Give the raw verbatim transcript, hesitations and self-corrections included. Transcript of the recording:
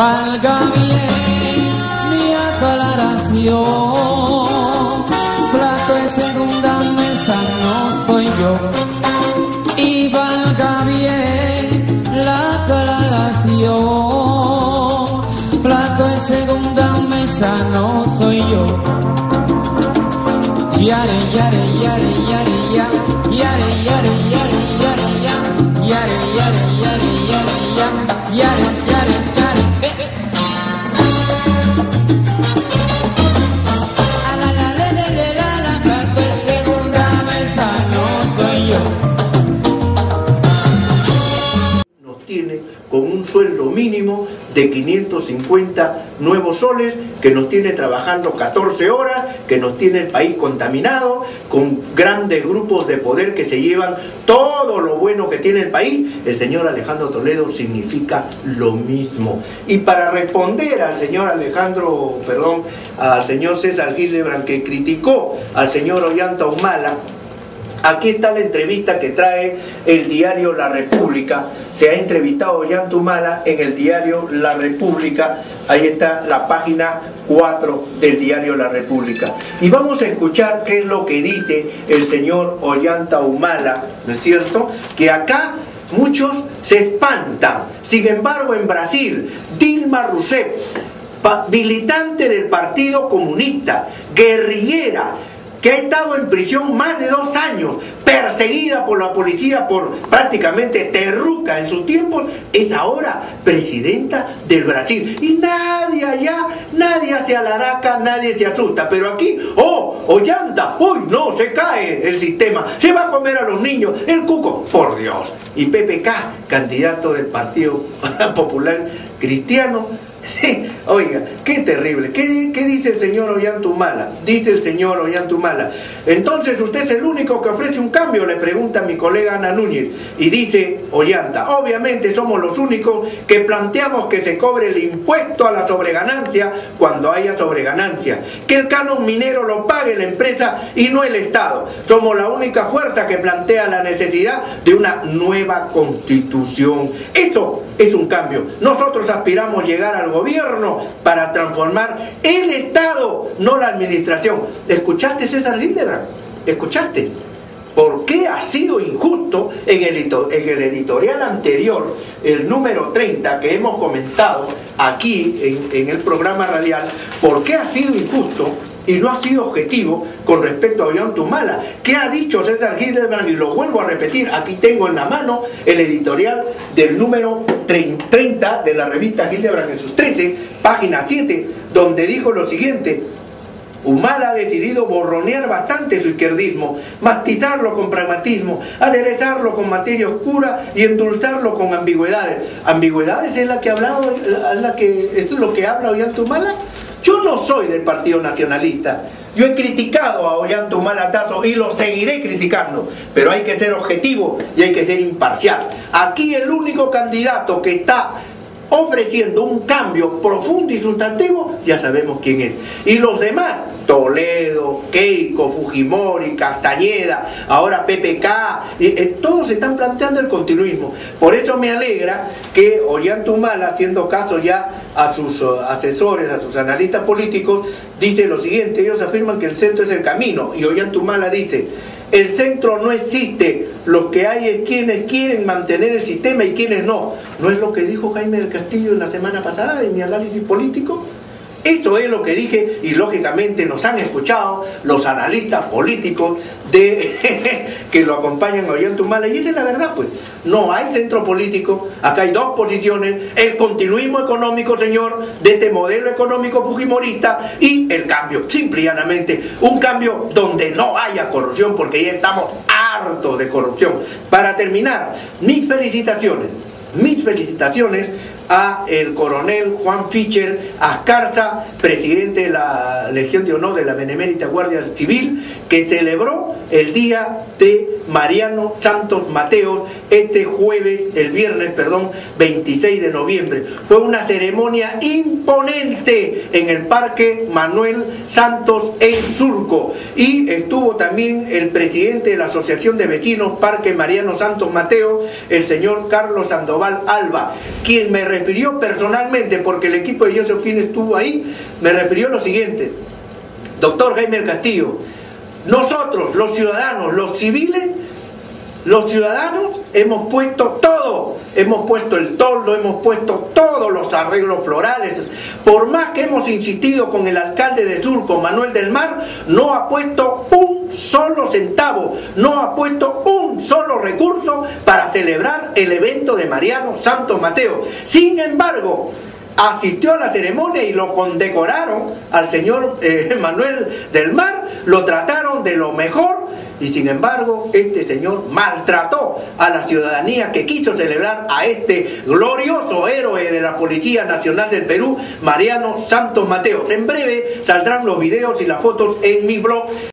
Valga bien mi aclaración, plato de segunda mesa no soy yo. Y valga bien la aclaración, plato de segunda mesa no soy yo. Yare, yare, yare, yare, yare, yare, yare, yare, yare, yare, yare, yare, yare, yare, yare, yare, yare. Nos tiene con un sueldo mínimo de quinientos cincuenta nuevos soles, que nos tiene trabajando catorce horas, que nos tiene el país contaminado, con grandes grupos de poder que se llevan todo lo bueno que tiene el país. El señor Alejandro Toledo significa lo mismo. Y para responder al señor Alejandro, perdón, al señor César Hildebrandt, que criticó al señor Ollanta Humala, aquí está la entrevista que trae el diario La República. Se ha entrevistado Ollanta Humala en el diario La República. Ahí está la página cuatro del diario La República. Y vamos a escuchar qué es lo que dice el señor Ollanta Humala, ¿no es cierto? Que acá muchos se espantan. Sin embargo, en Brasil, Dilma Rousseff, militante del Partido Comunista, guerrillera, que ha estado en prisión más de dos años, perseguida por la policía por prácticamente terruca en sus tiempos, es ahora presidenta del Brasil. Y nadie allá, nadie se alaraca, nadie se asusta. Pero aquí, oh, Ollanta, uy, no, se cae el sistema, se va a comer a los niños, el cuco, por Dios. Y P P K, candidato del Partido Popular Cristiano, oiga, qué terrible. ¿Qué, qué dice el señor Ollanta Humala? Dice el señor Ollanta Humala: entonces usted es el único que ofrece un cambio, le pregunta a mi colega Ana Núñez. Y dice Ollanta: obviamente somos los únicos que planteamos que se cobre el impuesto a la sobreganancia cuando haya sobreganancia, que el canon minero lo pague la empresa y no el Estado. Somos la única fuerza que plantea la necesidad de una nueva constitución. Eso es un cambio. Nosotros aspiramos llegar al gobierno para transformar el Estado, no la administración. ¿Escuchaste, César Hildebrandt? ¿Escuchaste? ¿Por qué ha sido injusto en el, en el editorial anterior, el número treinta, que hemos comentado aquí en, en el programa radial? ¿Por qué ha sido injusto y no ha sido objetivo con respecto a Ollanta Humala? ¿Qué ha dicho César Hildebrandt? Y lo vuelvo a repetir, aquí tengo en la mano el editorial del número treinta de la revista Hildebrandt en sus trece, página siete, donde dijo lo siguiente: Humala ha decidido borronear bastante su izquierdismo, mastizarlo con pragmatismo, aderezarlo con materia oscura y endulzarlo con ambigüedades. ¿Ambigüedades es la que ha hablado, la que, es lo que habla Ollanta Humala? Yo no soy del Partido Nacionalista. Yo he criticado a Ollanta Humala Tasso y lo seguiré criticando, pero hay que ser objetivo y hay que ser imparcial. Aquí el único candidato que está ofreciendo un cambio profundo y sustantivo, ya sabemos quién es. Y los demás, Toledo, Keiko, Fujimori, Castañeda, ahora P P K, eh, eh, todos están planteando el continuismo. Por eso me alegra que Ollanta Humala, haciendo caso ya a sus uh, asesores, a sus analistas políticos, dice lo siguiente: ellos afirman que el centro es el camino, y Ollanta Humala dice: el centro no existe, lo que hay es quienes quieren mantener el sistema y quienes no. ¿No es lo que dijo Jaime Del Castillo en la semana pasada en mi análisis político? Esto es lo que dije, y lógicamente nos han escuchado los analistas políticos de que lo acompañan a Ollanta Humala, y esa es la verdad, pues. No hay centro político, acá hay dos posiciones: el continuismo económico, señor, de este modelo económico fujimorista, y el cambio, simple y llanamente, un cambio donde no haya corrupción, porque ya estamos hartos de corrupción. Para terminar, mis felicitaciones, mis felicitaciones a el coronel Juan Fischer Ascarza, presidente de la Legión de Honor de la Benemérita Guardia Civil, que celebró el día de Mariano Santos Mateos, este jueves, el viernes, perdón, veintiséis de noviembre. Fue una ceremonia imponente en el Parque Manuel Santos en Surco, y estuvo también el presidente de la Asociación de Vecinos Parque Mariano Santos Mateos, el señor Carlos Sandoval Alba, quien me refirió personalmente, porque el equipo de Josephine estuvo ahí, me refirió lo siguiente: doctor Jaime Del Castillo, nosotros, los ciudadanos, los civiles, los ciudadanos hemos puesto todo, hemos puesto el toldo, hemos puesto todos los arreglos florales. Por más que hemos insistido con el alcalde de Surco, Manuel del Mar, no ha puesto un solo centavo, no ha puesto un solo recurso para celebrar el evento de Mariano Santos Mateos. Sin embargo, asistió a la ceremonia y lo condecoraron al señor eh, Manuel del Mar, lo trataron de lo mejor, y sin embargo este señor maltrató a la ciudadanía que quiso celebrar a este glorioso héroe de la Policía Nacional del Perú, Mariano Santos Mateos. En breve saldrán los videos y las fotos en mi blog.